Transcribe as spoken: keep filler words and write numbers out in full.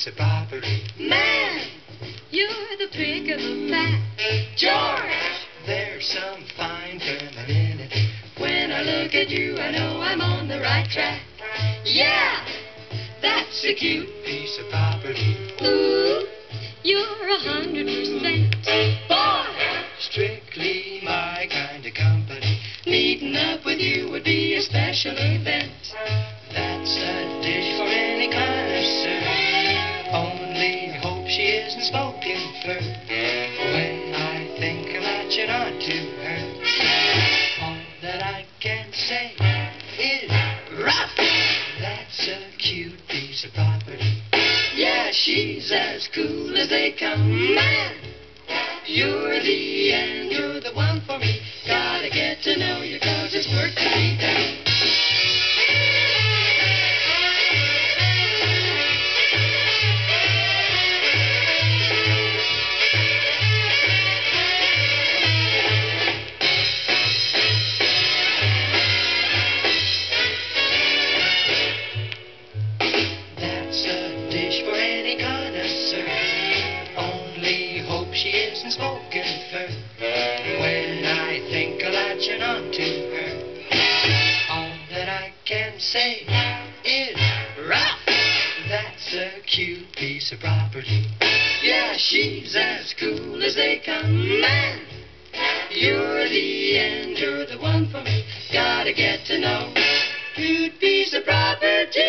piece of property. Man, you're the prick of a pack. George, there's some fine femininity. When I look at you, I know I'm on the right track. Yeah, that's a cute piece of property. Ooh, you're a hundred percent. Boy, strictly my kind of company. Meeting up with you would be a special event. That's a dish for any connoisseur. Only hope she isn't smoking fur. When I think of latching on to her, all that I can say is rough. That's a cute piece of property. Yeah, she's as cool as they come. Man, you're the end, you're the one for me. Gotta get to know you, cause it's work to be done. When I think of latching on to her, all that I can say is rough. That's a cute piece of property. Yeah, she's as cool as they come. Man, you're the end, you're the one for me. Gotta get to know, cute piece of property.